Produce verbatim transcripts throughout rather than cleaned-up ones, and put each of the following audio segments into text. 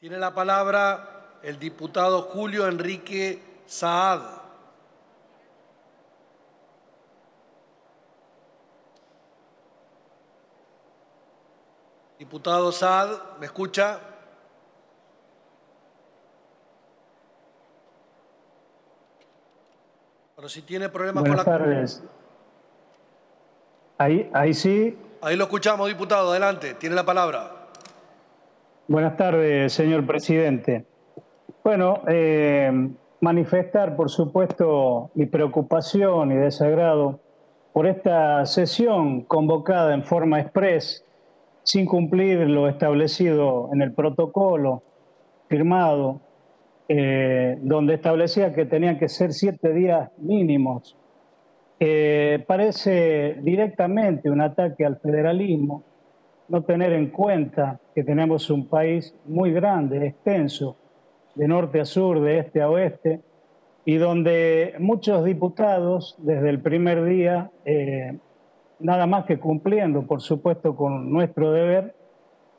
Tiene la palabra el diputado Julio Enrique Sahad. Diputado Sahad, ¿me escucha? Pero si tiene problemas Buenas con la... Buenas tardes. Ahí, ahí sí. Ahí lo escuchamos, diputado. Adelante, tiene la palabra. Buenas tardes, señor presidente. Bueno, eh, manifestar, por supuesto, mi preocupación y desagrado por esta sesión convocada en forma express sin cumplir lo establecido en el protocolo firmado, eh, donde establecía que tenían que ser siete días mínimos. Eh, parece directamente un ataque al federalismo, no tener en cuenta que tenemos un país muy grande, extenso, de norte a sur, de este a oeste, y donde muchos diputados desde el primer día... Eh, nada más que cumpliendo, por supuesto, con nuestro deber,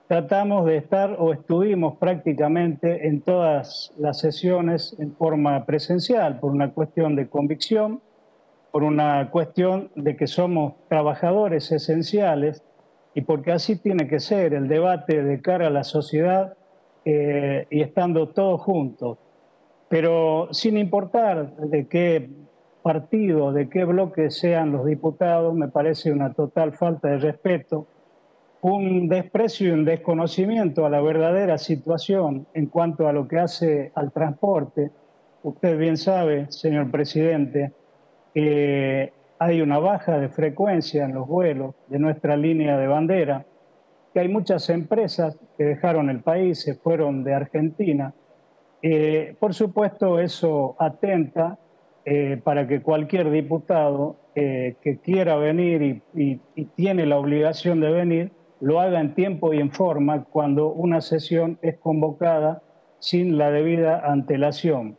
tratamos de estar o estuvimos prácticamente en todas las sesiones en forma presencial, por una cuestión de convicción, por una cuestión de que somos trabajadores esenciales y porque así tiene que ser el debate de cara a la sociedad eh, y estando todos juntos. Pero sin importar de qué partido, de qué bloque sean los diputados, me parece una total falta de respeto, un desprecio y un desconocimiento a la verdadera situación en cuanto a lo que hace al transporte. Usted bien sabe, señor presidente, que hay una baja de frecuencia en los vuelos de nuestra línea de bandera, que hay muchas empresas que dejaron el país, se fueron de Argentina. Eh, por supuesto, eso atenta Eh, para que cualquier diputado eh, que quiera venir y, y, y tiene la obligación de venir, lo haga en tiempo y en forma cuando una sesión es convocada sin la debida antelación.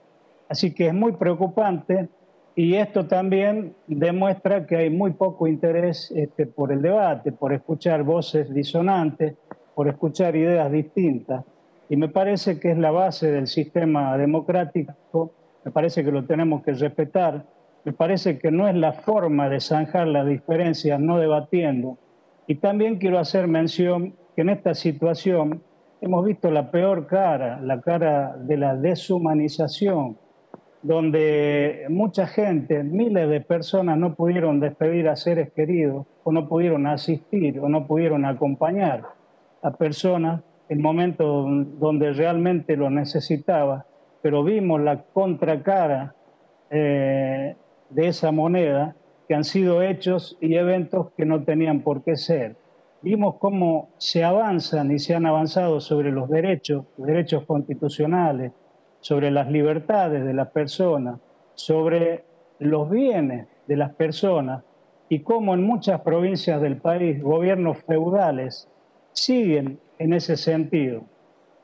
Así que es muy preocupante y esto también demuestra que hay muy poco interés este, por el debate, por escuchar voces disonantes, por escuchar ideas distintas. Y me parece que es la base del sistema democrático. Me parece que lo tenemos que respetar, me parece que no es la forma de zanjar las diferencias no debatiendo. Y también quiero hacer mención que en esta situación hemos visto la peor cara, la cara de la deshumanización, donde mucha gente, miles de personas no pudieron despedir a seres queridos o no pudieron asistir o no pudieron acompañar a personas en momentos donde realmente lo necesitaba. Pero vimos la contracara eh, de esa moneda, que han sido hechos y eventos que no tenían por qué ser. Vimos cómo se avanzan y se han avanzado sobre los derechos, los derechos constitucionales, sobre las libertades de las personas, sobre los bienes de las personas, y cómo en muchas provincias del país gobiernos feudales siguen en ese sentido.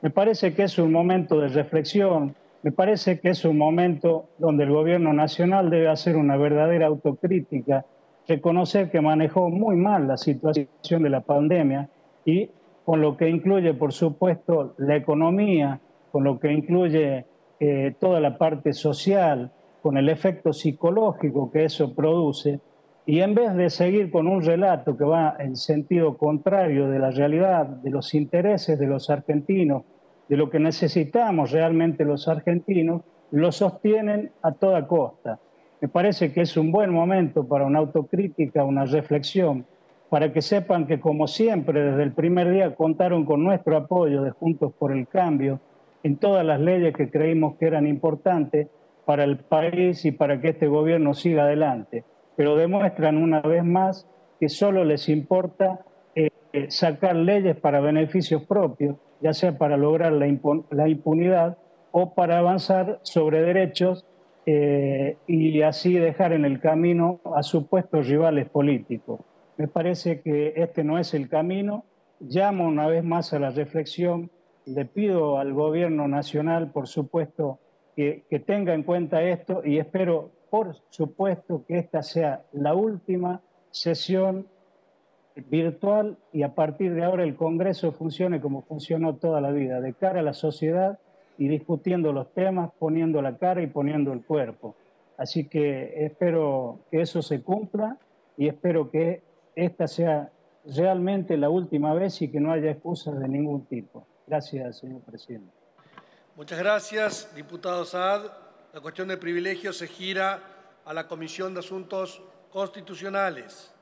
Me parece que es un momento de reflexión, me parece que es un momento donde el gobierno nacional debe hacer una verdadera autocrítica, reconocer que manejó muy mal la situación de la pandemia y con lo que incluye, por supuesto, la economía, con lo que incluye eh, toda la parte social, con el efecto psicológico que eso produce. Y en vez de seguir con un relato que va en sentido contrario de la realidad, de los intereses de los argentinos, de lo que necesitamos realmente los argentinos, lo sostienen a toda costa. Me parece que es un buen momento para una autocrítica, una reflexión, para que sepan que, como siempre, desde el primer día contaron con nuestro apoyo de Juntos por el Cambio en todas las leyes que creímos que eran importantes para el país y para que este gobierno siga adelante. Pero demuestran una vez más que solo les importa eh, sacar leyes para beneficios propios, ya sea para lograr la, la impunidad o para avanzar sobre derechos eh, y así dejar en el camino a supuestos rivales políticos. Me parece que este no es el camino. Llamo una vez más a la reflexión. Le pido al gobierno nacional, por supuesto, que, que tenga en cuenta esto y espero, por supuesto, que esta sea la última sesión virtual y a partir de ahora el Congreso funcione como funcionó toda la vida, de cara a la sociedad y discutiendo los temas, poniendo la cara y poniendo el cuerpo. Así que espero que eso se cumpla y espero que esta sea realmente la última vez y que no haya excusas de ningún tipo. Gracias, señor presidente. Muchas gracias, diputado Sahad. La cuestión de privilegios se gira a la Comisión de Asuntos Constitucionales.